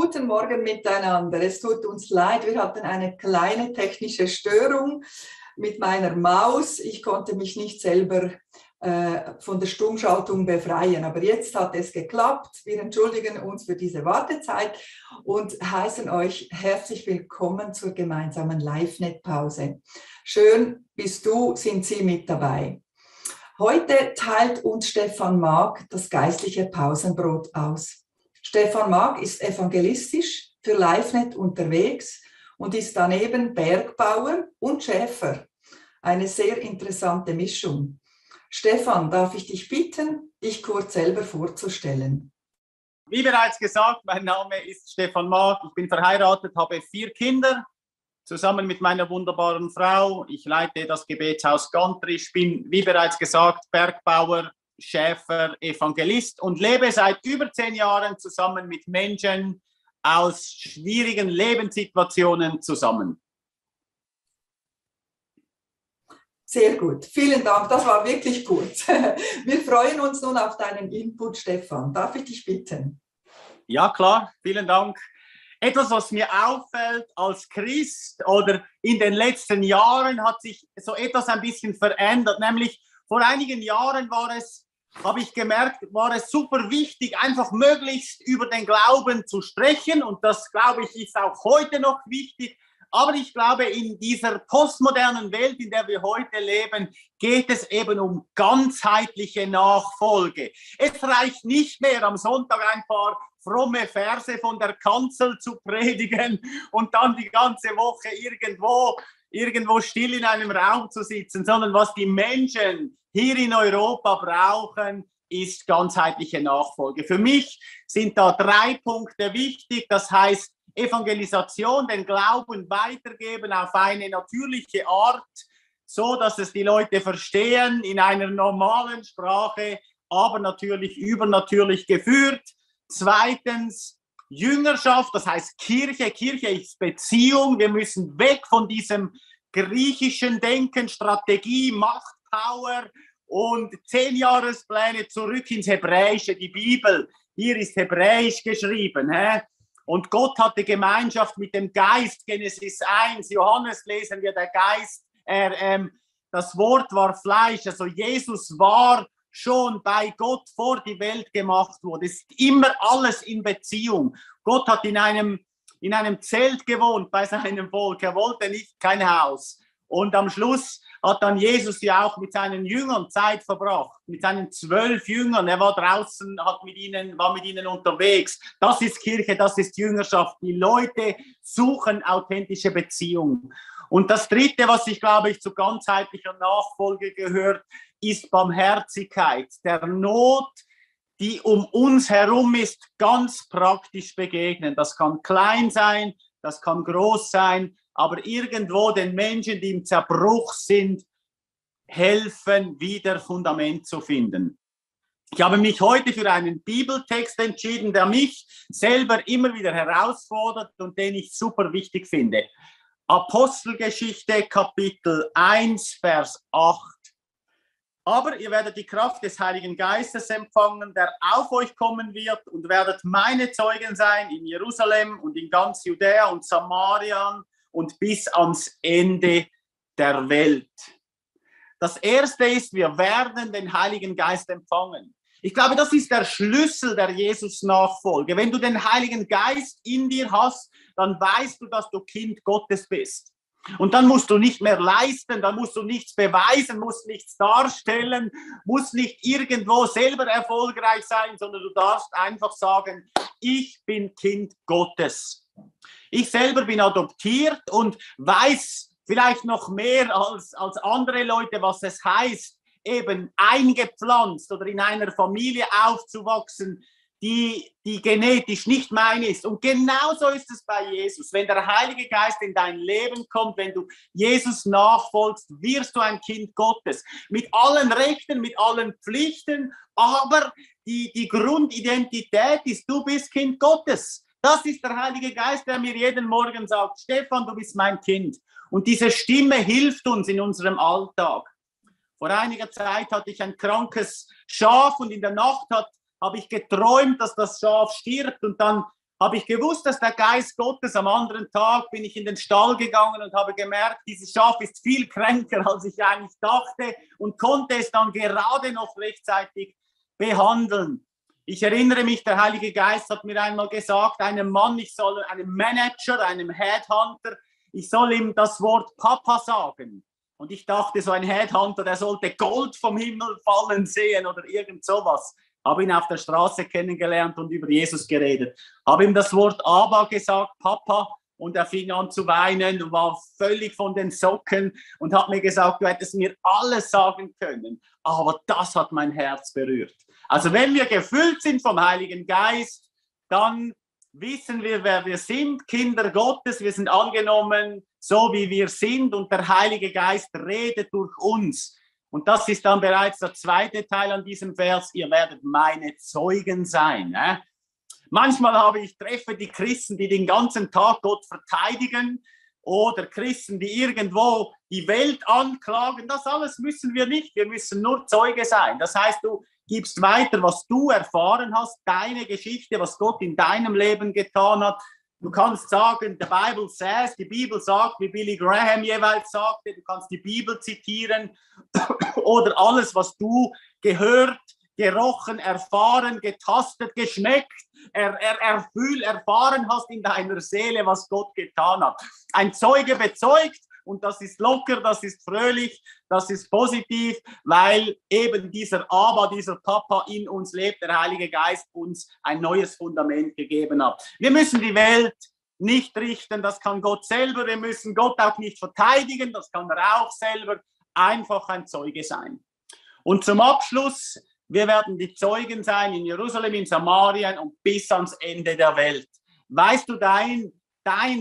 Guten Morgen miteinander. Es tut uns leid, wir hatten eine kleine technische Störung mit meiner Maus. Ich konnte mich nicht selber von der Stummschaltung befreien. Aber jetzt hat es geklappt. Wir entschuldigen uns für diese Wartezeit und heißen euch herzlich willkommen zur gemeinsamen LiveNet-Pause. Schön bist du, sind Sie mit dabei. Heute teilt uns Stephan Maag das geistliche Pausenbrot aus. Stephan Maag ist evangelistisch, für LiveNet unterwegs und ist daneben Bergbauer und Schäfer. Eine sehr interessante Mischung. Stephan, darf ich dich bitten, dich kurz selber vorzustellen? Wie bereits gesagt, mein Name ist Stephan Maag. Ich bin verheiratet, habe 4 Kinder. Zusammen mit meiner wunderbaren Frau. Ich leite das Gebetshaus Gantry. Ich bin, wie bereits gesagt, Bergbauer, Schäfer, Evangelist und lebe seit über 10 Jahren zusammen mit Menschen aus schwierigen Lebenssituationen zusammen. Sehr gut, vielen Dank, das war wirklich gut. Wir freuen uns nun auf deinen Input, Stephan. Darf ich dich bitten? Ja, klar, vielen Dank. Etwas, was mir auffällt als Christ oder in den letzten Jahren hat sich so etwas ein bisschen verändert, nämlich vor einigen Jahren habe ich gemerkt, war es super wichtig, einfach möglichst über den Glauben zu sprechen. Und das, glaube ich, ist auch heute noch wichtig. Aber ich glaube, in dieser postmodernen Welt, in der wir heute leben, geht es eben um ganzheitliche Nachfolge. Es reicht nicht mehr, am Sonntag ein paar fromme Verse von der Kanzel zu predigen und dann die ganze Woche irgendwo still in einem Raum zu sitzen, sondern was die Menschen hier in Europa brauchen, ist ganzheitliche Nachfolge. Für mich sind da 3 Punkte wichtig. Das heißt Evangelisation, den Glauben weitergeben auf eine natürliche Art, so dass es die Leute verstehen, in einer normalen Sprache, aber natürlich übernatürlich geführt. Zweitens, Jüngerschaft, das heißt Kirche. Kirche ist Beziehung. Wir müssen weg von diesem griechischen Denken, Strategie, Macht, Power und 10-Jahrespläne zurück ins Hebräische, die Bibel. Hier ist Hebräisch geschrieben. Und Gott hatte Gemeinschaft mit dem Geist. Genesis 1, Johannes lesen wir, der Geist, das Wort war Fleisch. Also Jesus war schon bei Gott vor die Welt gemacht wurde. Es ist immer alles in Beziehung. Gott hat in einem Zelt gewohnt bei seinem Volk. Er wollte kein Haus. Und am Schluss hat dann Jesus ja auch mit seinen Jüngern Zeit verbracht, mit seinen 12 Jüngern. Er war draußen, war mit ihnen unterwegs. Das ist Kirche, das ist Jüngerschaft. Die Leute suchen authentische Beziehung. Und das Dritte, was ich glaube ich zu ganzheitlicher Nachfolge gehört, ist Barmherzigkeit, der Not, die um uns herum ist, ganz praktisch begegnen. Das kann klein sein, das kann groß sein, aber irgendwo den Menschen, die im Zerbruch sind, helfen, wieder Fundament zu finden. Ich habe mich heute für einen Bibeltext entschieden, der mich selber immer wieder herausfordert und den ich super wichtig finde. Apostelgeschichte, Kapitel 1, Vers 8. Aber ihr werdet die Kraft des Heiligen Geistes empfangen, der auf euch kommen wird und werdet meine Zeugen sein in Jerusalem und in ganz Judäa und Samarien und bis ans Ende der Welt. Das Erste ist, wir werden den Heiligen Geist empfangen. Ich glaube, das ist der Schlüssel der Jesus-Nachfolge. Wenn du den Heiligen Geist in dir hast, dann weißt du, dass du Kind Gottes bist. Und dann musst du nicht mehr leisten, dann musst du nichts beweisen, musst nichts darstellen, musst nicht irgendwo selber erfolgreich sein, sondern du darfst einfach sagen, ich bin Kind Gottes. Ich selber bin adoptiert und weiß vielleicht noch mehr als andere Leute, was es heißt, eben eingepflanzt oder in einer Familie aufzuwachsen, die genetisch nicht mein ist. Und genauso ist es bei Jesus. Wenn der Heilige Geist in dein Leben kommt, wenn du Jesus nachfolgst, wirst du ein Kind Gottes. Mit allen Rechten, mit allen Pflichten, aber die Grundidentität ist, du bist Kind Gottes. Das ist der Heilige Geist, der mir jeden Morgen sagt, Stephan, du bist mein Kind. Und diese Stimme hilft uns in unserem Alltag. Vor einiger Zeit hatte ich ein krankes Schaf und in der Nacht habe ich geträumt, dass das Schaf stirbt und dann habe ich gewusst, dass der Geist Gottes, am anderen Tag bin ich in den Stall gegangen und habe gemerkt, dieses Schaf ist viel kränker, als ich eigentlich dachte, und konnte es dann gerade noch rechtzeitig behandeln. Ich erinnere mich, der Heilige Geist hat mir einmal gesagt, einem Mann, ich soll einem Manager, einem Headhunter, ich soll ihm das Wort Papa sagen. Und ich dachte, so ein Headhunter, der sollte Gold vom Himmel fallen sehen oder irgend sowas. Habe ihn auf der Straße kennengelernt und über Jesus geredet. Habe ihm das Wort Abba gesagt, Papa, und er fing an zu weinen und war völlig von den Socken und hat mir gesagt, du hättest mir alles sagen können, aber das hat mein Herz berührt. Also wenn wir gefüllt sind vom Heiligen Geist, dann wissen wir, wer wir sind, Kinder Gottes, wir sind angenommen, so wie wir sind, und der Heilige Geist redet durch uns. Und das ist dann bereits der zweite Teil an diesem Vers, ihr werdet meine Zeugen sein. Manchmal treffe die Christen, die den ganzen Tag Gott verteidigen, oder Christen, die irgendwo die Welt anklagen. Das alles müssen wir nicht, wir müssen nur Zeuge sein. Das heißt, du gibst weiter, was du erfahren hast, deine Geschichte, was Gott in deinem Leben getan hat. Du kannst sagen, the Bible says, die Bibel sagt, wie Billy Graham jeweils sagte, du kannst die Bibel zitieren oder alles, was du gehört, gerochen, erfahren, getastet, geschmeckt, erfahren hast in deiner Seele, was Gott getan hat. Ein Zeuge bezeugt, und das ist locker, das ist fröhlich, das ist positiv, weil eben dieser Abba, dieser Papa in uns lebt, der Heilige Geist uns ein neues Fundament gegeben hat. Wir müssen die Welt nicht richten, das kann Gott selber, wir müssen Gott auch nicht verteidigen, das kann er auch selber, einfach ein Zeuge sein. Und zum Abschluss, wir werden die Zeugen sein in Jerusalem, in Samarien und bis ans Ende der Welt. Weißt du, dein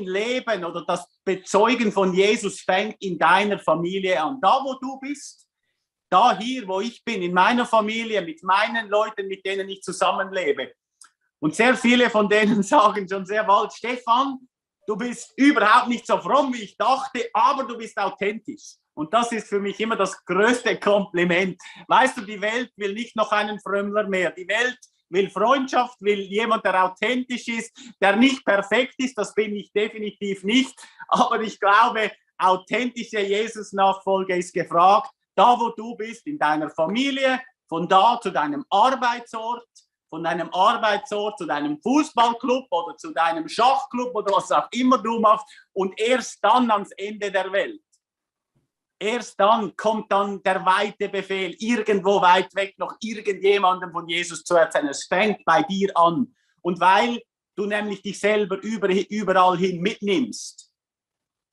Leben oder das Bezeugen von Jesus fängt in deiner Familie an. Da, wo du bist, da hier, wo ich bin, in meiner Familie, mit meinen Leuten, mit denen ich zusammenlebe. Und sehr viele von denen sagen schon sehr bald, Stephan, du bist überhaupt nicht so fromm, wie ich dachte, aber du bist authentisch. Und das ist für mich immer das größte Kompliment. Weißt du, die Welt will nicht noch einen Frömmler mehr. Die Welt will Freundschaft, will jemand, der authentisch ist, der nicht perfekt ist, das bin ich definitiv nicht, aber ich glaube, authentische Jesus-Nachfolge ist gefragt, da wo du bist, in deiner Familie, von da zu deinem Arbeitsort, von deinem Arbeitsort zu deinem Fußballclub oder zu deinem Schachclub oder was auch immer du machst, und erst dann ans Ende der Welt. Erst dann kommt dann der weite Befehl, irgendwo weit weg noch irgendjemandem von Jesus zu erzählen. Es fängt bei dir an. Und weil du nämlich dich selber überall hin mitnimmst,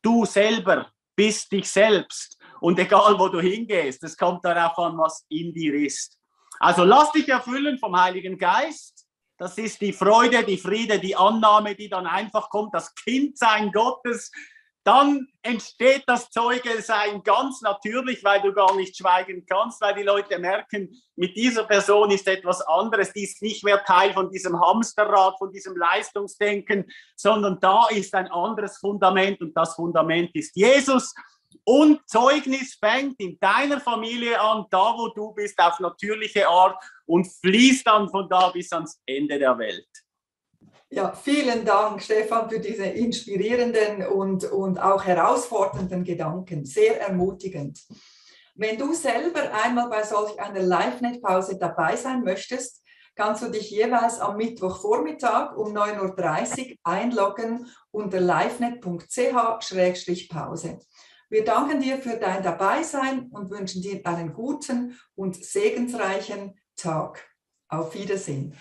du selber bist dich selbst. Und egal, wo du hingehst, es kommt darauf an, was in dir ist. Also lass dich erfüllen vom Heiligen Geist. Das ist die Freude, die Friede, die Annahme, die dann einfach kommt, das Kindsein Gottes. Dann entsteht das Zeugesein ganz natürlich, weil du gar nicht schweigen kannst, weil die Leute merken, mit dieser Person ist etwas anderes, die ist nicht mehr Teil von diesem Hamsterrad, von diesem Leistungsdenken, sondern da ist ein anderes Fundament, und das Fundament ist Jesus. Und Zeugnis fängt in deiner Familie an, da wo du bist, auf natürliche Art, und fließt dann von da bis ans Ende der Welt. Ja, vielen Dank, Stephan, für diese inspirierenden und auch herausfordernden Gedanken. Sehr ermutigend. Wenn du selber einmal bei solch einer LiveNet-Pause dabei sein möchtest, kannst du dich jeweils am Mittwochvormittag um 9:30 Uhr einloggen unter livenet.ch/pause. Wir danken dir für dein Dabeisein und wünschen dir einen guten und segensreichen Tag. Auf Wiedersehen.